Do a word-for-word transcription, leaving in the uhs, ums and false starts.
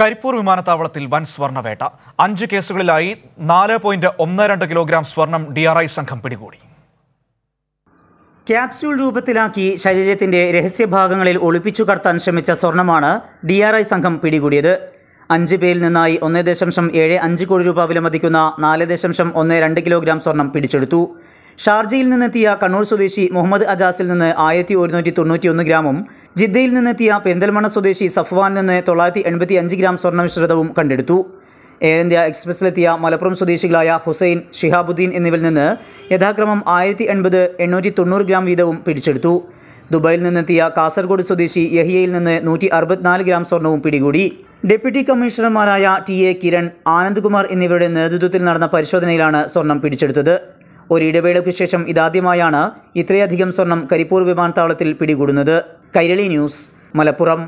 കരിപ്പൂർ വിമാനത്താവളത്തിൽ വൻ സ്വർണ്ണവേട്ട അഞ്ച് കേസുകളിലായി നാല് പോയിന്റ് ഒന്ന് രണ്ട് കിലോഗ്രാം സ്വർണം ഡി ആർ ഐ സംഘം പിടികൂടി. ക്യാപ്സ്യൂൾ രൂപത്തിലാക്കി ശരീരത്തിന്റെ രഹസ്യഭാഗങ്ങളിൽ ഒളിപ്പിച്ചു കടത്താൻ ശ്രമിച്ച സ്വർണമാണ് ഡി ആർ ഐ സംഘം പിടികൂടിയത്. അഞ്ച് പേരിൽ നിന്നായി ഒന്ന് ദശാംശം ഏഴ് അഞ്ച് കോടി രൂപ വിലമതിക്കുന്ന നാല് ദശാംശം ഒന്ന് രണ്ട് കിലോഗ്രാം സ്വർണം പിടിച്ചെടുത്തു. ഷാർജയിൽ നിന്നെത്തിയ കണ്ണൂർ സ്വദേശി മുഹമ്മദ് അജാസിൽ നിന്ന് ആയിരത്തി ഒരുന്നൂറ്റി തൊണ്ണൂറ്റി ഒന്ന് ഗ്രാമും ജിദ്ദയിൽ നിന്നെത്തിയ പെരിന്തൽമണ്ണ സ്വദേശി സഫ്വാനിൽ നിന്ന് തൊള്ളായിരത്തി എൺപത്തി അഞ്ച് ഗ്രാം സ്വർണ്ണ മിശ്രിതവും കണ്ടെടുത്തു. എയർ ഇന്ത്യ എക്സ്പ്രസിലെത്തിയ മലപ്പുറം സ്വദേശികളായ ഹുസൈൻ, ഷിഹാബുദ്ദീൻ എന്നിവരിൽ നിന്ന് യഥാക്രമം ആയിരത്തി എൺപത് എണ്ണൂറ്റി തൊണ്ണൂറ് ഗ്രാം വീതവും പിടിച്ചെടുത്തു. ദുബായിൽ നിന്നെത്തിയ കാസർഗോഡ് സ്വദേശി യഹിയയിൽ നിന്ന് നൂറ്റി അറുപത്തിനാല് ഗ്രാം സ്വർണവും പിടികൂടി. ഡെപ്യൂട്ടി കമ്മീഷണർമാരായ ടി എ കിരൺ, ആനന്ദ്കുമാർ എന്നിവരുടെ നേതൃത്വത്തിൽ നടന്ന പരിശോധനയിലാണ് സ്വർണം പിടിച്ചെടുത്തത്. ഒരിടവേളയ്ക്കു ശേഷം ഇതാദ്യമായാണ് ഇത്രയധികം സ്വർണം കരിപ്പൂർ വിമാനത്താവളത്തിൽ പിടികൂടുന്നത്. കൈരളി ന്യൂസ്, മലപ്പുറം.